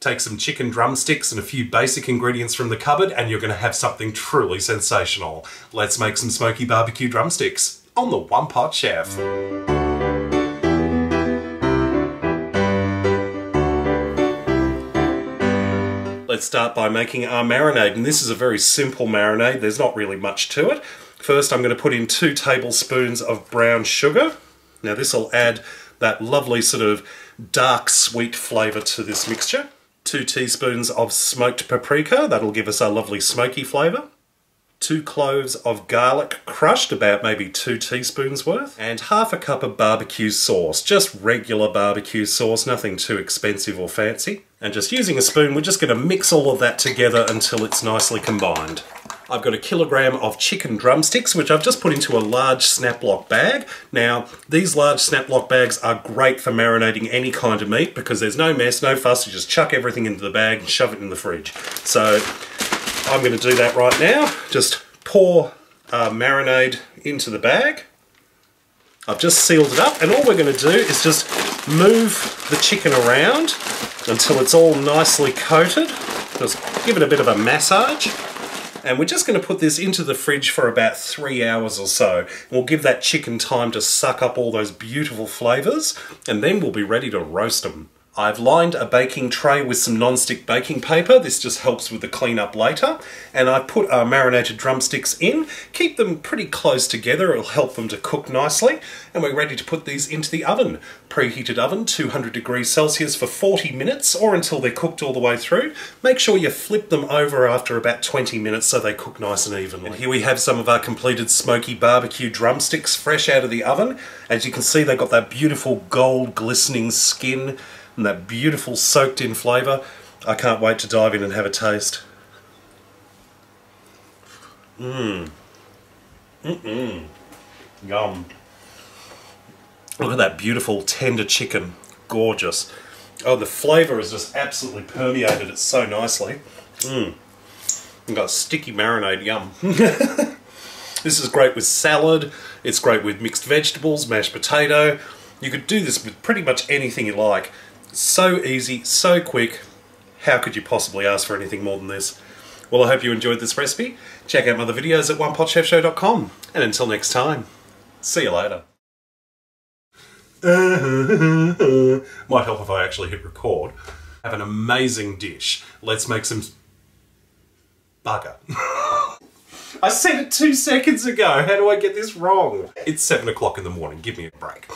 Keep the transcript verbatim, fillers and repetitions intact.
Take some chicken drumsticks and a few basic ingredients from the cupboard and you're going to have something truly sensational. Let's make some smoky barbecue drumsticks on the One Pot Chef. Let's start by making our marinade, and this is a very simple marinade. There's not really much to it. First, I'm going to put in two tablespoons of brown sugar. Now this will add that lovely sort of dark sweet flavour to this mixture. Two teaspoons of smoked paprika, that'll give us a lovely smoky flavour. Two cloves of garlic crushed, about maybe two teaspoons worth. And half a cup of barbecue sauce, just regular barbecue sauce, nothing too expensive or fancy. And just using a spoon, we're just going to mix all of that together until it's nicely combined. I've got a kilogram of chicken drumsticks, which I've just put into a large snaplock bag. Now, these large snaplock bags are great for marinating any kind of meat because there's no mess, no fuss. You just chuck everything into the bag and shove it in the fridge. So I'm going to do that right now. Just pour uh, marinade into the bag. I've just sealed it up, and all we're going to do is just move the chicken around until it's all nicely coated. Just give it a bit of a massage. And we're just going to put this into the fridge for about three hours or so. We'll give that chicken time to suck up all those beautiful flavours, and then we'll be ready to roast them. I've lined a baking tray with some non-stick baking paper. This just helps with the cleanup later. And I put our marinated drumsticks in. Keep them pretty close together. It'll help them to cook nicely. And we're ready to put these into the oven. Preheated oven, two hundred degrees Celsius for forty minutes or until they're cooked all the way through. Make sure you flip them over after about twenty minutes so they cook nice and evenly. And here we have some of our completed smoky barbecue drumsticks fresh out of the oven. As you can see, they've got that beautiful gold glistening skin and that beautiful soaked in flavour. I can't wait to dive in and have a taste. Mmm. Mm-mm. Yum. Look at that beautiful tender chicken. Gorgeous. Oh, the flavour is just absolutely permeated it so nicely. Mmm. I've got sticky marinade. Yum. This is great with salad. It's great with mixed vegetables, mashed potato. You could do this with pretty much anything you like. So easy, so quick. How could you possibly ask for anything more than this? Well, I hope you enjoyed this recipe. Check out my other videos at One Pot Chef Show dot com. And until next time, see you later. Might help if I actually hit record. Have an amazing dish. Let's make some... bugger. I said it two seconds ago. How do I get this wrong? It's seven o'clock in the morning. Give me a break.